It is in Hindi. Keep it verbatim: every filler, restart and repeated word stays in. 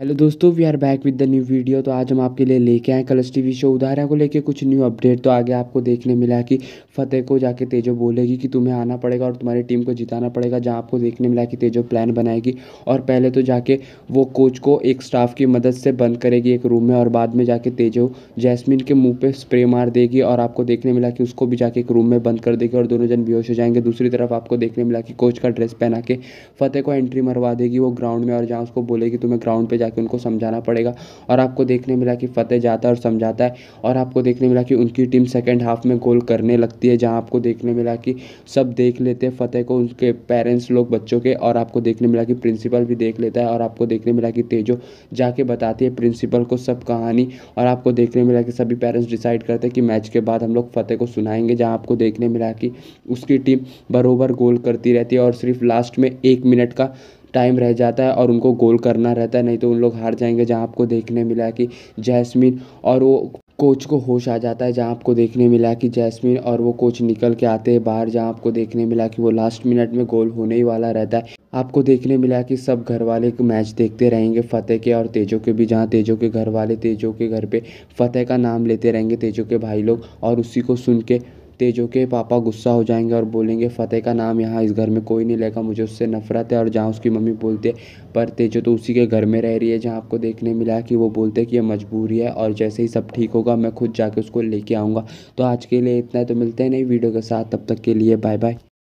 हेलो दोस्तों, we are back with the new video. तो आज हम आपके लिए लेके आए कलर्स टीवी शो उदाहरण को लेके कुछ न्यू अपडेट। तो आगे आपको देखने मिला कि फतेह को जाके तेजो बोलेगी कि तुम्हें आना पड़ेगा और तुम्हारी टीम को जिताना पड़ेगा, जहां आपको देखने मिला कि तेजो प्लान बनाएगी और पहले तो जाके वो कोच को एक स्टाफ की मदद से बंद करेगी एक रूम में और बाद में जाके तेजो जैस्मिन के मुँह पर स्प्रे मार देगी और आपको देखने मिला कि उसको भी जाके एक रूम में बंद कर देगी और दोनों जन बेहोश हो जाएंगे। दूसरी तरफ आपको देखने मिला कि कोच का ड्रेस पहना के फतेह को एंट्री मरवा देगी वो ग्राउंड में और जहाँ उसको बोलेगी तुम्हें ग्राउंड पर कि उनको समझाना पड़ेगा और आपको देखने मिला कि फतेह जाता है और समझाता है और आपको देखने मिला कि उनकी टीम सेकंड हाफ में गोल करने लगती है, जहां आपको देखने मिला कि सब देख लेते हैं फतेह को, उनके पेरेंट्स लोग, बच्चों के, और आपको देखने मिला कि प्रिंसिपल भी देख लेता है और आपको देखने मिला कि तेजो जाके बताती है प्रिंसिपल को सब कहानी और आपको देखने मिला कि सभी पेरेंट्स डिसाइड करते हैं कि मैच के बाद हम लोग फतेह को सुनाएंगे, जहाँ आपको देखने मिला कि उसकी टीम बराबर गोल करती रहती है और सिर्फ लास्ट में एक मिनट का टाइम रह जाता है और उनको गोल करना रहता है, नहीं तो उन लोग हार जाएंगे। जहां आपको देखने मिला कि जैस्मिन और वो कोच को होश आ जाता है, जहां आपको देखने मिला कि जैस्मिन और वो कोच निकल के आते हैं बाहर, जहां आपको देखने मिला कि वो लास्ट मिनट में गोल होने ही वाला रहता है। आपको देखने मिला कि सब घर वाले मैच देखते रहेंगे फतेह के और तेजो के भी, जहाँ तेजो के घर वाले तेजो के घर पर फतेह का नाम लेते रहेंगे तेजो के भाई लोग और उसी को सुन के तेजो के पापा गुस्सा हो जाएंगे और बोलेंगे फतेह का नाम यहाँ इस घर में कोई नहीं लेगा, मुझे उससे नफरत है। और जहाँ उसकी मम्मी बोलते है पर तेजो तो उसी के घर में रह रही है, जहाँ आपको देखने मिला कि वो बोलते कि ये मजबूरी है और जैसे ही सब ठीक होगा मैं खुद जाके उसको लेके आऊँगा। तो आज के लिए इतना है, तो मिलते हैं नई वीडियो के साथ, तब तक के लिए बाय बाय।